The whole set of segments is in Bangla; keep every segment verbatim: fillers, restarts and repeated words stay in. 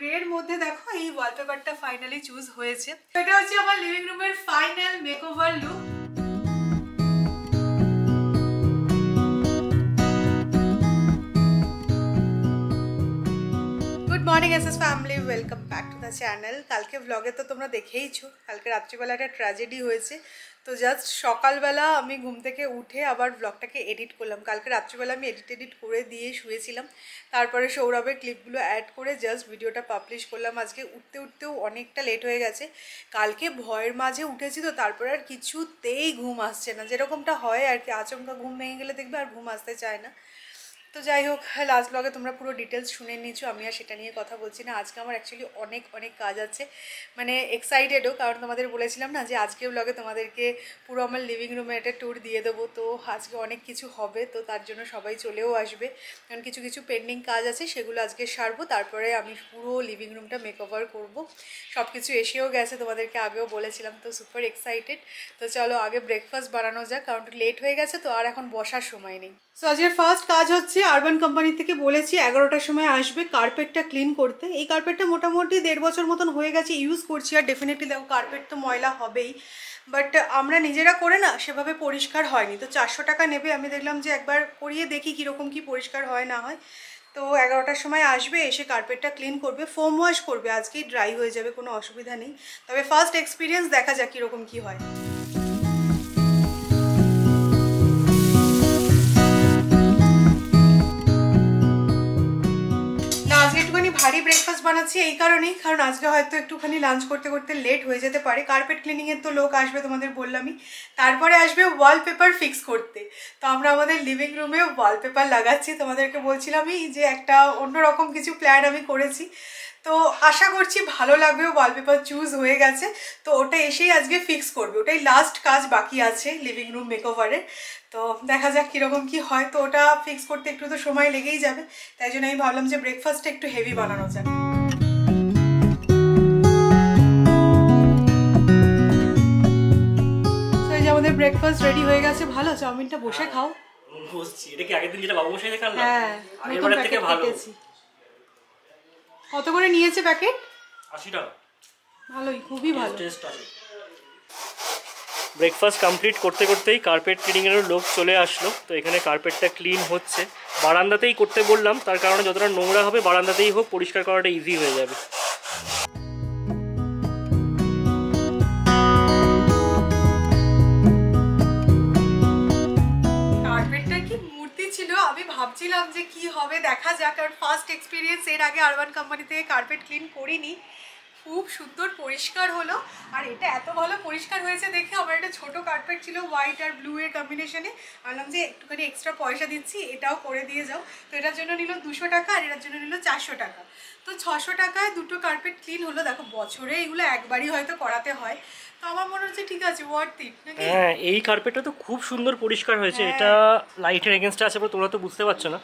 গ্রের মধ্যে দেখো এই ওয়ালপেপারটা ফাইনালি চুজ হয়েছে। এটা হচ্ছে আমার লিভিং রুমের final makeover look. Morning SS family, welcome back to the channel. কালকে ব্লগে তো তোমরা দেখেইছো, কালকে রাত্রিবেলা একটা ট্র্যাজেডি হয়েছে। তো জাস্ট সকালবেলা আমি ঘুম থেকে উঠে আবার ব্লগটাকে এডিট করলাম। কালকে রাত্রিবেলা আমি এডিট এডিট করে দিয়ে শুয়েছিলাম, তারপরে সৌরভের ক্লিপগুলো অ্যাড করে জাস্ট ভিডিওটা পাবলিশ করলাম। আজকে উঠতে উঠতেও অনেকটা লেট হয়ে গেছে, কালকে ভয়ের মাঝে উঠেছি তো তারপরে আর কিছুতেই ঘুম আসছে না, যেরকমটা হয় আর কি, আচমকা ঘুম ভেঙে গেলে দেখবে আর ঘুম আসতে চায় না। তো যাই হোক, লাস্ট ব্লগে তোমরা পুরো ডিটেলস শুনে নিচ্ছ, আমি আর সেটা নিয়ে কথা বলছি না। আজকে আমার অ্যাকচুয়ালি অনেক অনেক কাজ আছে, মানে এক্সাইটেডও, কারণ তোমাদের বলেছিলাম না যে আজকের ব্লগে তোমাদেরকে পুরো আমার লিভিং রুমে একটা ট্যুর দিয়ে দেবো। তো আজকে অনেক কিছু হবে, তো তার জন্য সবাই চলেও আসবে, কারণ কিছু কিছু পেন্ডিং কাজ আছে সেগুলো আজকে সারবো, তারপরে আমি পুরো লিভিং রুমটা মেকওভার করবো। সব কিছু এসেও গেছে, তোমাদেরকে আগেও বলেছিলাম, তো সুপার এক্সাইটেড। তো চলো আগে ব্রেকফাস্ট বানানো যাক, কারণ লেট হয়ে গেছে তো আর এখন বসার সময় নেই। সো আজকের ফার্স্ট কাজ হচ্ছে, আরবান কোম্পানি থেকে বলেছি এগারোটার সময় আসবে কার্পেটটা ক্লিন করতে। এই কার্পেটটা মোটামুটি দেড় বছর মতন হয়ে গেছে ইউজ করছি, আর ডেফিনেটলি দেখো কার্পেট তো ময়লা হবেই, বাট আমরা নিজেরা করে না সেভাবে পরিষ্কার হয়নি। তো চারশো টাকা নেবে, আমি দেখলাম যে একবার করিয়ে দেখি কীরকম কী পরিষ্কার হয় না হয়। তো এগারোটার সময় আসবে, এসে কার্পেটটা ক্লিন করবে, ফোম ওয়াশ করবে, আজকেই ড্রাই হয়ে যাবে, কোনো অসুবিধা নেই। তবে ফার্স্ট এক্সপিরিয়েন্স, দেখা যাক কীরকম কী হয়। ভারী ব্রেকফাস্ট বানাচ্ছি এই কারণেই, কারণ আজকে হয়তো একটুখানি লাঞ্চ করতে করতে লেট হয়ে যেতে পারে। কার্পেট ক্লিনিংয়ের তো লোক আসবে, তোমাদের বললামই, তারপরে আসবে ওয়ালপেপার ফিক্স করতে। তো আমরা আমাদের লিভিং রুমে ওয়ালপেপার লাগাচ্ছি, তোমাদেরকে বলছিলামই যে একটা অন্যরকম কিছু প্ল্যান আমি করেছি, তো আশা করছি ভালো লাগবে। ওয়ালপেপার চুজ হয়ে গেছে, তো ওটা এসেই আজকে ফিক্স করবে, ওটাই লাস্ট কাজ বাকি আছে লিভিং রুম মেকওভারের। তো দেখা যাক কীরকম কী হয়, তো ওটা ফিক্স করতে একটু তো সময় লেগেই যাবে, তাই জন্য আমি ভাবলাম যে ব্রেকফাস্টটা একটু হেভি বানানো যায়। তো এই যে আমাদের ব্রেকফাস্ট রেডি হয়ে গেছে। ভালো, চাউমিনটা বসে খাও। বসছি, এটা কি আগের দিন যেটা বাবু বসে দেখাল না? হ্যাঁ, এবারে থেকে ভালো। কত করে নিয়েছে প্যাকেট? আশি টাকা। ভালোই, খুবই ভালো টেস্ট আছে। ব্রেকফাস্ট কমপ্লিট করতে করতেই কার্পেট ক্লিনিংয়েরও লোক চলে আসলো। তো এখানে কার্পেটটা ক্লিন হচ্ছে, বারান্দাতেই করতে বললাম, তার কারণে যতটা নোংরা হবে বারান্দাতেই হোক, পরিষ্কার করাটা ইজি হয়ে যাবে। ভাবছিলাম যে কি হবে, দেখা যাক, কারণ ফার্স্ট এক্সপিরিয়েন্স। এর আগে আরবান কোম্পানি থেকে কার্পেট ক্লিন করিনি, খুব সুন্দর পরিষ্কার হলো, আর এটা এত ভালো পরিষ্কার হয়েছে দেখে। আমার একটা ছোটো কার্পেট ছিল হোয়াইট আর ব্লু এর কম্বিনেশনে, ভাবলাম যে একটুখানি এক্সট্রা পয়সা দিচ্ছি, এটাও করে দিয়ে যাও। তো এটার জন্য নিল দুশো টাকা, আর এটার জন্য নিল চারশো টাকা। তো ছশো টাকায় দুটো কার্পেট ক্লিন হলো। দেখো বছরে এগুলো একবারই হয়তো করাতে হয়, তো আমার মনে হচ্ছে ঠিক আছে, ওয়ার্থ ইট নাকি? হ্যাঁ, এই কার্পেটটা তো খুব সুন্দর পরিষ্কার হয়েছে। এটা লাইটের এগেনস্টে আছে, তোমরা তো বুঝতে পারছো না,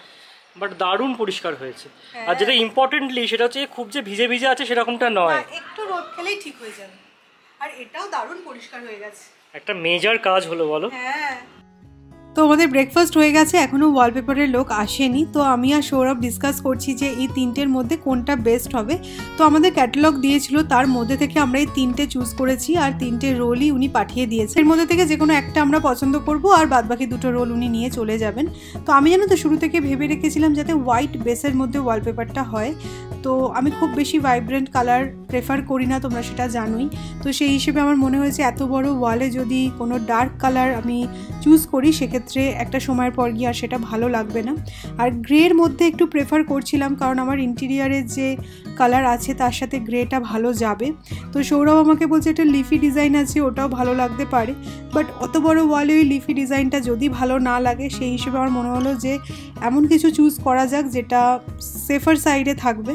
বাট দারুণ পরিষ্কার হয়েছে। আর যেটা ইম্পর্টেন্টলি সেটা হচ্ছে খুব যে ভিজে ভিজে আছে সেরকমটা নয়, একটু রোদ খেলেই ঠিক হয়ে যাবে। আর এটাও দারুণ পরিষ্কার হয়ে গেছে, একটা মেজর কাজ হলো বলো। হ্যাঁ, তো আমাদের ব্রেকফাস্ট হয়ে গেছে, এখনও ওয়ালপেপারের লোক আসেনি। তো আমি আর সৌরভ ডিসকাস করছি যে এই তিনটের মধ্যে কোনটা বেস্ট হবে। তো আমাদের ক্যাটালগ দিয়েছিল, তার মধ্যে থেকে আমরা এই তিনটে চুজ করেছি, আর তিনটে রোলই উনি পাঠিয়ে দিয়েছে। এর মধ্যে থেকে যে কোনো একটা আমরা পছন্দ করব, আর বাদবাকি দুটো রোল উনি নিয়ে চলে যাবেন। তো আমি জানো তো শুরু থেকে ভেবে রেখেছিলাম যাতে হোয়াইট বেসের মধ্যে ওয়ালপেপারটা হয়। তো আমি খুব বেশি ভাইব্রেন্ট কালার প্রেফার করি না, তোমরা সেটা জানোই। তো সেই হিসেবে আমার মনে হয়েছে এত বড় ওয়ালে যদি কোনো ডার্ক কালার আমি চুজ করি সেক্ষেত্রে একটা সময়ের পর গিয়ে আর সেটা ভালো লাগবে না। আর গ্রের মধ্যে একটু প্রেফার করছিলাম, কারণ আমার ইন্টেরিয়ারের যে কালার আছে তার সাথে গ্রেটা ভালো যাবে। তো সৌরভ আমাকে বলছে একটা লিফি ডিজাইন আছে, ওটাও ভালো লাগতে পারে, বাট অত বড় ওয়ালে ওই লিফি ডিজাইনটা যদি ভালো না লাগে, সেই হিসেবে আমার মনে হলো যে এমন কিছু চুজ করা যাক যেটা সেফার সাইডে থাকবে।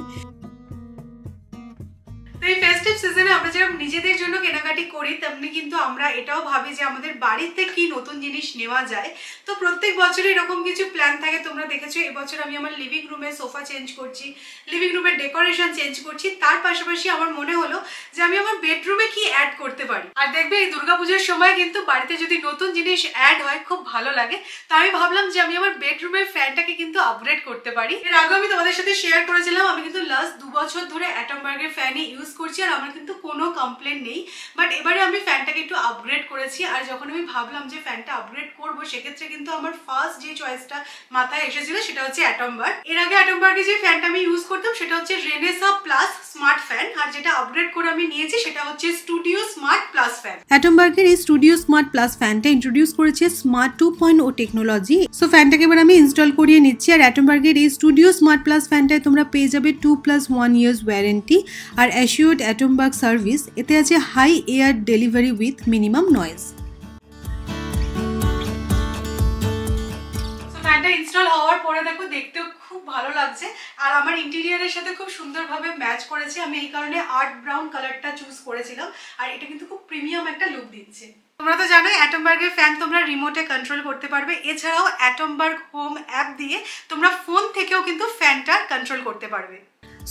প্রত্যেক সিজনে আমরা যেমন নিজেদের জন্য কেনাকাটি করি তেমনি কিন্তু আমরা এটাও ভাবি যে আমাদের বাড়িতে কি নতুন জিনিস নেওয়া যায়। তো প্রত্যেক বছরে এরকম কিছু প্ল্যান থাকে, তোমরা দেখেছো এবছর আমি আমার লিভিং রুমে সোফা চেঞ্জ করছি, লিভিং রুমের ডেকোরেশন চেঞ্জ করছি, তার পাশাপাশি আমার মনে হলো যে আমি আমার বেডরুমে কি অ্যাড করতে পারি। আর দেখবে এই দুর্গাপূজার সময় কিন্তু বাড়িতে যদি নতুন জিনিস অ্যাড হয় খুব ভালো লাগে। তো আমি ভাবলাম যে আমি আমার বেডরুমের ফ্যানটাকে কিন্তু আপগ্রেড করতে পারি। এর আগে আমি তোমাদের সাথে শেয়ার করেছিলাম আমি কিন্তু লাস্ট দু বছর ধরে অ্যাটমবার্গের ফ্যানই ইউজ করছি আর আমার কিন্তু কোনো কমপ্লেন নেই, বাট এবারে আমি ফ্যানটাকে একটু আপগ্রেড করেছি। আর যখন আমি ভাবলাম যে ফ্যানটা আপগ্রেড করবো সেক্ষেত্রে কিন্তু আমার ফার্স্ট যে চয়েসটা মাথায় এসেছিল সেটা হচ্ছে অ্যাটমবার্গ। এর আগে অ্যাটমবার্গে যে ফ্যানটা আমি ইউজ করতাম সেটা হচ্ছে রেনেসা প্লাস স্মার্ট ফ্যান, আর যেটা আপগ্রেড করে আমি নিয়েছি সেটা হচ্ছে স্টুডিও স্মার্ট প্লাস ফ্যান। অ্যাটমবার্গের এই স্টুডিও স্মার্ট প্লাস ফ্যানটা ইন্ট্রোডিউস করেছে smart two point o technology. So ফ্যানটাকে এবার আমি ইনস্টল করিয়ে নিচ্ছি। আর অ্যাটমবার্গের এই স্টুডিও স্মার্ট প্লাস ফ্যানটায় তোমরা পেয়ে যাবে two plus one years warranty আর অ্যাসিওর্ড অ্যাটমবার্গ সার্ভিস। এতে আছে high air delivery with minimum noise. ফ্যানটা ইনস্টল হওয়ার পরে দেখো দেখতেও খুব ভালো লাগছে আর আমার ইন্টেরিয়ারের সাথে খুব সুন্দরভাবে ম্যাচ করেছে। আমি এই কারণে আর্ট ব্রাউন কালারটা চুজ করেছিলাম আর এটা কিন্তু খুব প্রিমিয়াম একটা লুক দিচ্ছে। তোমরা তো জানো অ্যাটমবার্গের ফ্যান তোমরা রিমোটে কন্ট্রোল করতে পারবে, এছাড়াও অ্যাটমবার্গ হোম অ্যাপ দিয়ে তোমরা ফোন থেকেও কিন্তু ফ্যানটা কন্ট্রোল করতে পারবে।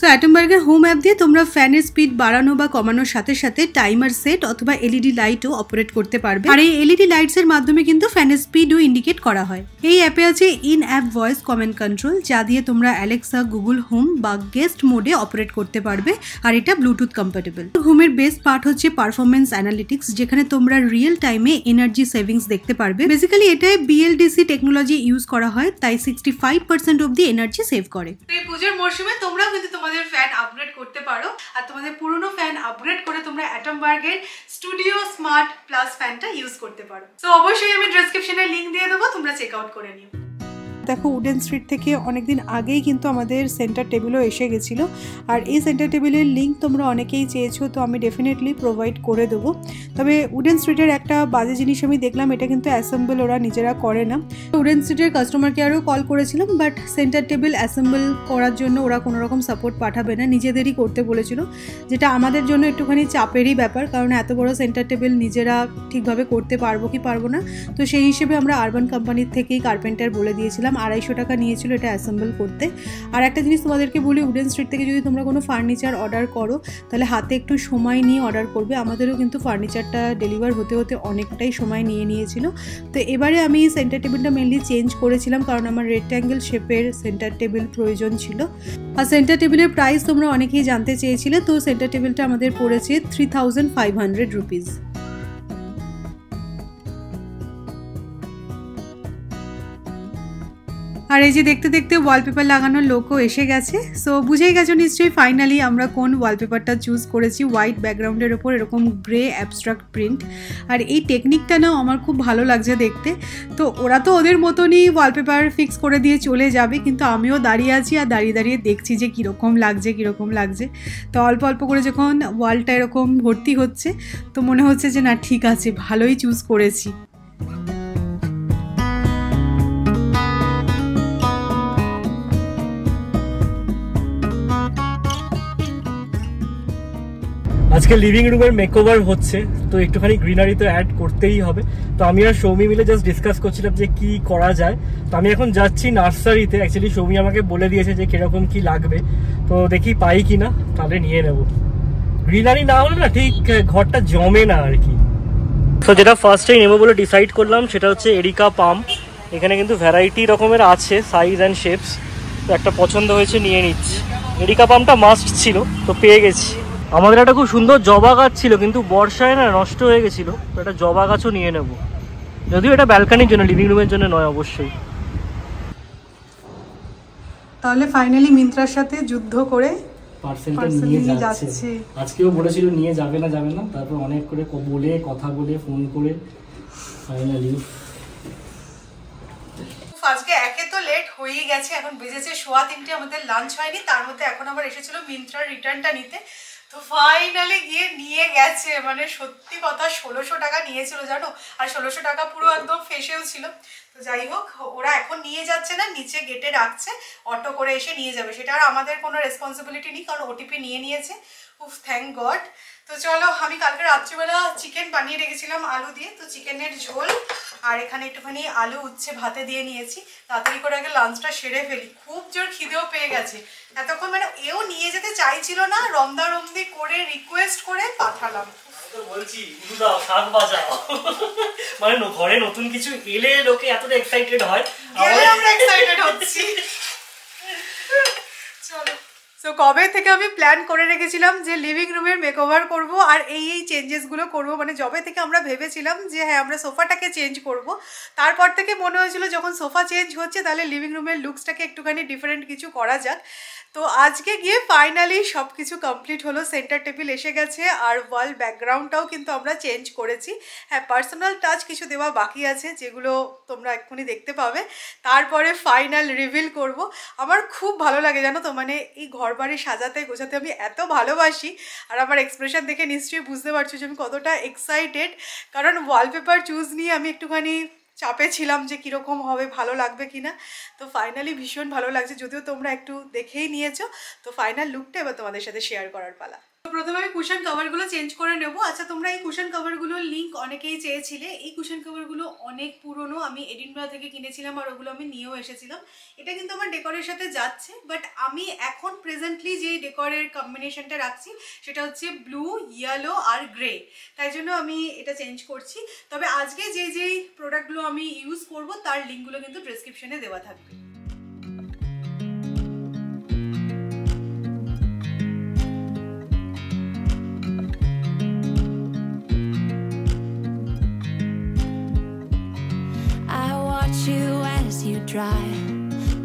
সো অ্যাটমবার্গের হোম অ্যাপ দিয়ে তোমরা ফ্যানের স্পিড বাড়ানো বা কমানোর সাথে সাথে টাইমার সেট অথবা এলইডি লাইটও অপারেট করতে পারবে। আর এই এলইডি লাইটস এর মাধ্যমে কিন্তু ফ্যানের স্পিডও ইন্ডিকেট করা হয়। এই অ্যাপে আছে in app voice command control, যা দিয়ে তোমরা অ্যালেক্সা, গুগল হোম বা গেস্ট মোডে অপারেট করতে পারবে আর এটা ব্লুটুথ কম্প্যাটেবল। হোমের বেস্ট পার্ট হচ্ছে পারফরমেন্স অ্যানালিটিক্স, যেখানে তোমরা রিয়েল টাইমে এনার্জি সেভিংস দেখতে পারবে। বেসিক্যালি এটায় বিএলডিসি টেকনোলজি ইউজ করা হয়, তাই সিক্সটি ফাইভ পার্সেন্ট অব্দি এনার্জি সেভ করে। এই পুজোর মরশুমে তোমরা কিন্তু তোমাদের ফ্যান আপগ্রেড করতে পারো আর তোমাদের পুরনো ফ্যান আপগ্রেড করে তোমরা অ্যাটমবার্গের স্টুডিও স্মার্ট প্লাস ফ্যানটা ইউজ করতে পারো। তো অবশ্যই আমি ডেসক্রিপশনে লিংক দিয়ে দেবো, তোমরা চেক আউট করে নিও। দেখো উডেন স্ট্রিট থেকে অনেকদিন আগেই কিন্তু আমাদের সেন্টার টেবিলও এসে গেছিলো আর এই সেন্টার টেবিলের লিঙ্ক তোমরা অনেকেই চেয়েছো, তো আমি ডেফিনেটলি প্রোভাইড করে দেবো। তবে উডেন স্ট্রিটের একটা বাজে জিনিস আমি দেখলাম, এটা কিন্তু অ্যাসেম্বল ওরা নিজেরা করে না। উডেন স্ট্রিটের কাস্টমার কেয়ারও কল করেছিলাম, বাট সেন্টার টেবিল অ্যাসেম্বল করার জন্য ওরা কোনো রকম সাপোর্ট পাঠাবে না, নিজেদেরই করতে বলেছিল, যেটা আমাদের জন্য একটুখানি চাপেরই ব্যাপার, কারণ এত বড় সেন্টার টেবিল নিজেরা ঠিকভাবে করতে পারবো কি পারবো না। তো সেই হিসেবে আমরা আরবান কোম্পানির থেকেই কার্পেন্টার বলে দিয়েছিলাম, আড়াইশো টাকা নিয়েছিল এটা অ্যাসেম্বল করতে। আর একটা জিনিস তোমাদেরকে বলি, উডেন স্ট্রিট থেকে যদি তোমরা কোনো ফার্নিচার অর্ডার করো তাহলে হাতে একটু সময় নিয়ে অর্ডার করবে। আমাদেরও কিন্তু ফার্নিচারটা ডেলিভার হতে হতে অনেকটাই সময় নিয়ে নিয়েছিল। তো এবারে আমি সেন্টার টেবিলটা মেনলি চেঞ্জ করেছিলাম কারণ আমার রেক্ট্যাঙ্গেল শেপের সেন্টার টেবিল প্রয়োজন ছিল। আর সেন্টার টেবিলের প্রাইস তোমরা অনেকেই জানতে চেয়েছিলে, তো সেন্টার টেবিলটা আমাদের পড়েছে three thousand five hundred rupees. আর এই যে দেখতে দেখতে ওয়ালপেপার লাগানোর লোকও এসে গেছে। সো বুঝেই গেছো নিশ্চয়ই ফাইনালি আমরা কোন ওয়ালপেপারটা চুজ করেছি। হোয়াইট ব্যাকগ্রাউন্ডের ওপর এরকম গ্রে অ্যাবস্ট্রাক্ট প্রিন্ট, আর এই টেকনিকটা না আমার খুব ভালো লাগছে দেখতে। তো ওরা তো ওদের মতনই ওয়ালপেপার ফিক্স করে দিয়ে চলে যাবে, কিন্তু আমিও দাঁড়িয়ে আছি আর দাঁড়িয়ে দাঁড়িয়ে দেখছি যে কীরকম লাগছে কীরকম লাগছে। তো অল্প অল্প করে যখন ওয়ালটা এরকম ভর্তি হচ্ছে তো মনে হচ্ছে যে না ঠিক আছে, ভালোই চুজ করেছি। আজকে লিভিং রুমের মেকওভার হচ্ছে, তো একটুখানি গ্রিনারি তো অ্যাড করতেই হবে। তো আমি আর সৌমি মিলে জাস্ট ডিসকাস করছিলাম যে কি করা যায়। তো আমি এখন যাচ্ছি নার্সারিতে, অ্যাকচুয়ালি সৌমি আমাকে বলে দিয়েছে যে কিরকম কি লাগবে, তো দেখি পাই কি না তাহলে নিয়ে নেব। গ্রিনারি না হলে না ঠিক ঘরটা জমে না আর কি। তো যেটা ফার্স্টেই নেব বলে ডিসাইড করলাম সেটা হচ্ছে এরিকা পাম। এখানে কিন্তু ভ্যারাইটি রকমের আছে সাইজ অ্যান্ড শেপস, তো একটা পছন্দ হয়েছে নিয়ে নিচ্ছি। এরিকা পামটা মাস্ট ছিল তো পেয়ে গেছি। আমাদের একটা খুব সুন্দর জবা গাছ ছিল কিন্তু বর্ষায় না নষ্ট হয়ে গেছিলো, তো একটা জবা গাছও নিয়ে নেব, যদিও এটা ব্যালকানির জন্য, লিভিং রুমের জন্য নয় অবশ্যই। তাহলে ফাইনালি মিন্ত্রার সাথে যুদ্ধ করে পার্সেলটা নিয়ে যাচ্ছে। আজকেও বলেছিল নিয়ে যাবে না যাবে না, তারপর অনেক করে বলে কথা বলে ফোন করে ফাইনালি আজকে একে তো লেট হয়ে গেছে, এখন বেজেছে সোয়া তিনটে, আমাদের লাঞ্চ হয়নি, তার মধ্যে এখন আবার এসেছিল মিন্ত্রার রিটার্নটা নিতে। তো ফাইনালি গিয়ে নিয়ে গেছে, মানে সত্যি কথা ষোলোশো টাকা নিয়েছিল জানো, আর ষোলোশো টাকা পুরো একদম ফেসেও ছিল। তো যাই হোক ওরা এখন নিয়ে যাচ্ছে না, নিচে গেটে রাখছে, অটো করে এসে নিয়ে যাবে, সেটা আর আমাদের কোনো রেসপন্সিবিলিটি নেই কারণ ওটিপি নিয়ে নিয়েছে, उफ थैंक गॉड। तो चलो हमें कल के रात्रिबेला चिकेन बनिए रेखेছিলাম आलू दिए तो चिकेनेर झोल और एखाने एकटुखानी आलू उच्छे भाते दिए निয়েছি। ताड़ाताड़ी करे आगे लांचटा सेरे फेली, खूब जोर खिदेও পেয়ে গেছে। এতক্ষণ মানে এও নিয়ে যেতে চাইছিল না, রমদারমদি করে রিকোয়েস্ট করে পাঠালাম। তো বলছি উদুদাও শাক বাজাও, মানে ঘরে নতুন কিছু এলে লোকে এতটা এক্সাইটেড হয়, আমরা এক্সাইটেড হচ্ছি। চলো तो कब थे प्लान कर रेखेम जो लिविंग रूमेर मेकओवर करब और ये चेंजेसगुलो करब मैं जब थे भेवेम जो हाँ हमें सोफाटा के चेंज करब तरपर मन हो जो सोफा चेंज हो लिविंग रूमेर लुक्सटा के एकटूखानी डिफरेंट किछु करा जाक। तो आज के गए फाइनली सब किस कमप्लीट हलो, सेंटर टेबिल एसे गेछे और वॉल बैकग्राउंडटाओ किन्तु आमरा चेंज करेछी। हाँ पार्सोनल टाच किछु देवा बाकी आछे जेगुलो तोमरा एखुनी देखते पाबे, तारपरे फाइनल रिविल करब। आमार खूब भालो लागे जानो तो माने ई घरबाड़ी सजाते गोछाते आमी एतो भालोबासी और आमार एक्सप्रेशन देखे निश्चयई बुझते पारछो आमी कतटा एक्साइटेड, कारण वॉलपेपर चूज निये आमी एकटुखानी चापे छिलाम जे किरकम होबे भालो लागबे किना। तो फाइनली भीषण भालो लागछे, जदिओ तोमरा एकटू देखेई नियेछो। तो फाइनल लुकटा एबार तोमादेर साथे शेयर करार पाला। तो प्रथमे आमि कुशन कवरगुलो चेंज करे नेब। अच्छा तोमरा एई कुशन कवरगुलोर लिंक अनेकेई चेयेछिले, एई कुशन कवरगुलो अनेक पुरोनो, आमि एडिनबरा थेके किनेछिलाम और ओगुलो आमि नियेओ एसेछिलाम। एटा किन्तु आमार डेकोरेर साथे जाच्छे, बाट आमि एखन प्रेजेंटली जे डेकोरेर कम्बिनेशनटा राखछि सेटा होच्छे ब्लू येलो और ग्रे, ताई जोन्नो आमि एटा चेंज करछि। तबे आजके जे जे प्रोडक्टगुलो आमि इउज करब तार लिंकगुलो किन्तु डेसक्रिपशने देवा थाकबे।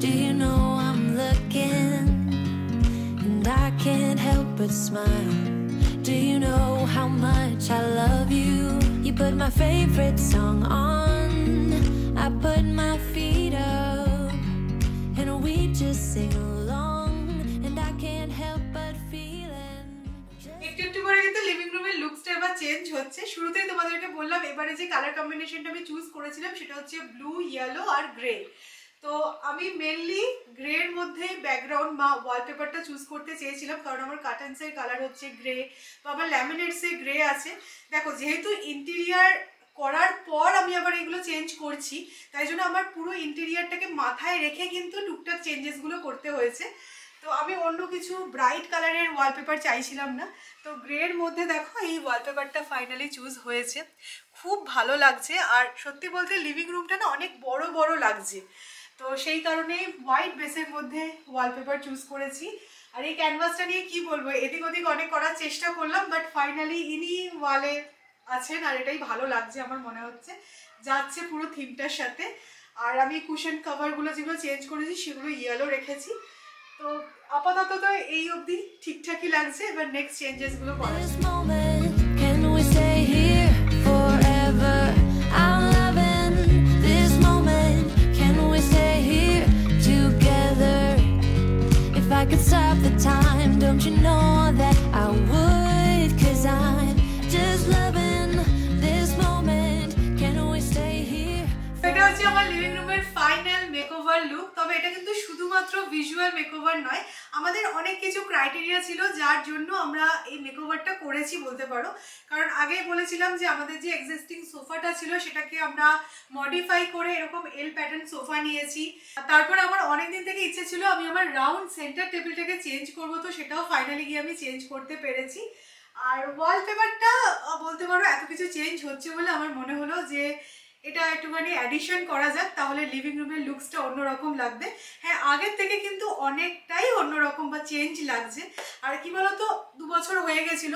Do you know I'm looking and I can't help but smile? Do you know how much I love you? You put my favorite song on, I put my feet up and we just sing along and I can't help but feel. Living room लुक्सटा एबार चेंज होच्छे। शुरूतेई तोमादेरके बोललाम एबारे जे कलर कम्बिनेशनटा आमि चूज करेछिलाम सेटा होच्छे ब्लू येलो और ग्रे। तो आमी मेनली ग्रेर मध्य बैकग्राउंड बा वॉलपेपरटा चूज करते चेयेछिलाम, कारण आमार कार्टन्सेर कलर होच्छे ग्रे बा आमार लैमिनेट्से ग्रे आछे। देखो जेहेतु इंटेरियर करार पर आमी आबार एगुलो चेंज करछि, ताई जोन्नो आमार पुरो इंटेरियरटाके माथाय रेखे किन्तु टुकटाक चेंजेसगुलो करते हयेछे। तो आमी अन्य किछु ब्राइट कलर वॉलपेपर चाइछिलाम ना, तो ग्रेर मध्य देखो ये वॉलपेपरटा फाइनली चूज होयेछे। खूब भालो लागछे और सत्यि बोलते लिविंग रूमटा ना अनेक बड़ो बड़ो लागछे, तो सेई कारणे व्हाइट बेसेर मध्य वॉलपेपर चूज करेछि। और ये कैनवासटा निये कि बोलबो, एदिक ओदिक अनेक करार चेष्टा करलाम बाट फाइनली इनी वाले आछेन और एटाई भालो लागछे आमार मने होच्छे, जाच्छे पुरो थीमटार साथे। और आमी कुशन कवरगुलो जेगुलो चेंज करेछि सेगुलो येलो रेखेछि। तो আপাতত তো এই অবধি ঠিকঠাকই লাগছে, এবার নেক্সট চেঞ্জেস গুলো করা লিভিং রুমের ফাইনাল মেকওভার লুক। তবে এটা কিন্তু শুধুমাত্র ভিজুয়াল মেকওভার নয়, আমাদের অনেক কিছু ক্রাইটেরিয়া ছিল যার জন্য আমরা এই মেকওভারটা করেছি বলতে পারো। কারণ আগেই বলেছিলাম যে আমাদের যে এক্সিস্টিং সোফাটা ছিল সেটাকে আমরা মডিফাই করে এরকম এল প্যাটার্ন সোফা নিয়েছি। তারপর আমার অনেক দিন থেকে ইচ্ছে ছিল আমি আমার রাউন্ড সেন্টার টেবিলটাকে চেঞ্জ করব, তো সেটাও ফাইনালি গিয়ে আমি চেঞ্জ করতে পেরেছি। আর ওয়ালপেপারটা বলতে পারো এত কিছু চেঞ্জ হচ্ছে বলে আমার মনে হলো যে এটা একটুখানি অ্যাডিশন করা যাক, তাহলে লিভিং রুমের লুকসটা অন্যরকম লাগবে। হ্যাঁ আগের থেকে কিন্তু অনেকটাই অন্যরকম বা চেঞ্জ লাগছে। আর কি বলতো দু বছর হয়ে গেছিল,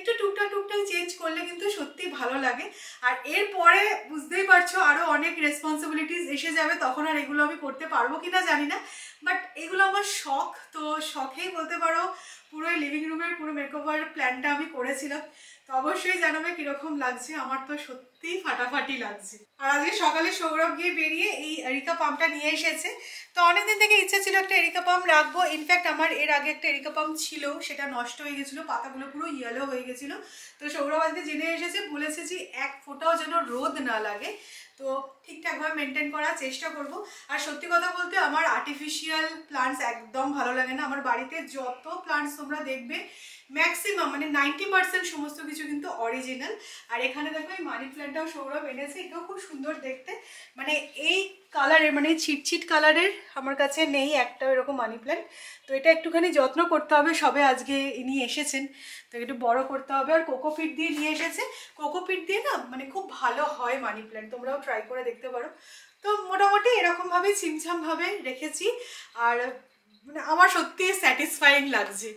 একটু টুকটাক টুকটাক চেঞ্জ করলে কিন্তু সত্যি ভালো লাগে। আর এরপরে বুঝতেই পারছো আরও অনেক রেসপন্সিবিলিটিস এসে যাবে, তখন আর এগুলো আমি করতে পারবো কি না জানি না, বাট এগুলো আমার শখ। তো শখেই বলতে পারো পুরো লিভিং রুমের পুরো মেকওভার প্ল্যানটা আমি করেছিলাম। তো অবশ্যই জানাবে কীরকম লাগছে, আমার তো সত্যি ফাটাফাটি লাগছে। আর আজকে সকালে সৌরভ গিয়ে বেরিয়ে এই এরিকা পাম্পটা নিয়ে এসেছে। তো অনেকদিন থেকে ইচ্ছে ছিল একটা এরিকা পাম্প রাখবো, ইনফ্যাক্ট আমার এর আগে একটা এরিকা পাম্প ছিল সেটা নষ্ট হয়ে গেছিলো, পাতাগুলো পুরো ইয়েলো হয়ে গেছিলো। তো সৌরভ আজকে জেনে এসেছে, বলেছে যে এক ফোঁটাও যেন রোদ না লাগে। তো ঠিকঠাকভাবে মেনটেন করার চেষ্টা করব। আর সত্যি কথা বলতে আমার আর্টিফিশিয়াল প্লান্টস একদম ভালো লাগে না। আমার বাড়িতে যত প্লান্টস তোমরা দেখবে मैक्सिमाम मैं नाइनटी पार्सेंट समस्त किछु ओरिजिनल और एखाने देखो मानी प्लांटटाओ सौरभ एनेछे एटाओ खूब सुंदर देखते माने एई कलर माने छिटछिट कलर आमार काछे नेई एकटा एरकम मानी प्लांट तो एटा एकटुखानी जत्न करते होबे सबे आजके इनि एसेछेन तो एकटु बड़ो करते होबे और कोकोपीट दिये निये एसेछे कोकोपीट दिये ना माने खूब भालो हय मानी प्लांट तोमराओ ट्राई करे देखते पारो तो मोटामुटी एरकम भावे छिमछाम भावे रेखेछि और माने आमार सत्यि सैटिसफाइंग लागछे।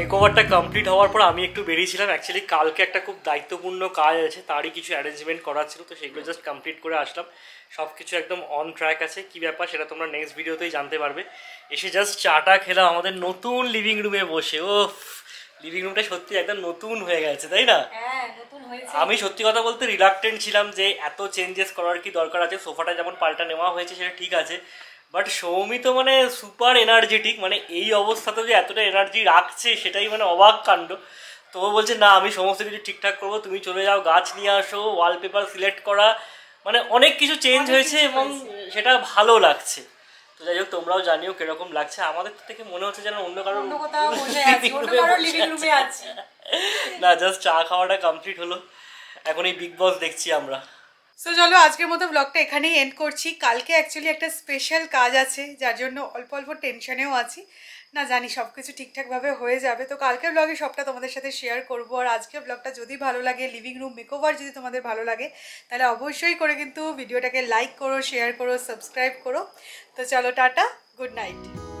मेकओभारটা কমপ্লিট হওয়ার পর আমি একটু বেরিয়েছিলাম অ্যাকচুয়ালি কালকে একটা খুব দায়িত্বপূর্ণ কাজ আছে তারই কিছু অ্যারেঞ্জমেন্ট করা ছিল তো সেগুলো জাস্ট কমপ্লিট করে আসলাম সব কিছু একদম অন ট্র্যাক আছে কি ব্যাপার সেটা তোমরা নেক্সট ভিডিওতেই জানতে পারবে। এসে জাস্ট চাটা খেলাম আমাদের নতুন লিভিং রুমে বসে ওফ লিভিং রুমটা সত্যি একদম নতুন হয়ে গেছে তাই না হ্যাঁ নতুন হয়েছে আমি সত্যি কথা বলতে রিলাক্টেন্ট ছিলাম যে এত চেঞ্জেস করার কি দরকার আছে সোফাটা যেমন পাল্টা নেওয়া হয়েছে সেটা ঠিক আছে बट सौमी तो मैंने सुपार एनार्जेटिक मैं अवस्था तो एतटा एनार्जी रखे सेटाई मैं अबाक कांड तो बोलते ना समस्त किछु ठीक ठाक करब तुम चले जाओ गाच निये आसो वालपेपर सिलेक्ट करा मैं अनेक किछु चेंज होयेछे एबं सेटा भालो लागछे तो जाई होक तोमराओ जानिओ किरकम लागछे आमादेर थेके मने होच्छे जेन अन्य कारो अन्य कोथाओ बसे आछि अन्य कारो लिविंग रूमे आछि ना जस्ट चा खावाटा कमप्लीट हलो एखोन एई बिग बस देखछि आमरा सो so, चलो आजकल मत ब्लगटा एखने एंड करी कल के एक्चुअली एक स्पेशल काज आछे जार जोन्नो अल्प अल्प टेंशने आछी ना जानी सब किछु ठीक ठाक भावे हो जाबे तो कल के ब्लगे सबटा तोमादेर साथे शेयर करब और आज के ब्लगटा जोदि भालो लागे लिविंग रूम मेकओवर जोदि तोमादेर भालो लागे ताहले अवश्यई करे किन्तु भिडियोटाके लाइक करो शेयर करो सबस्क्राइब करो तो चलो टाटा गुड नाइट।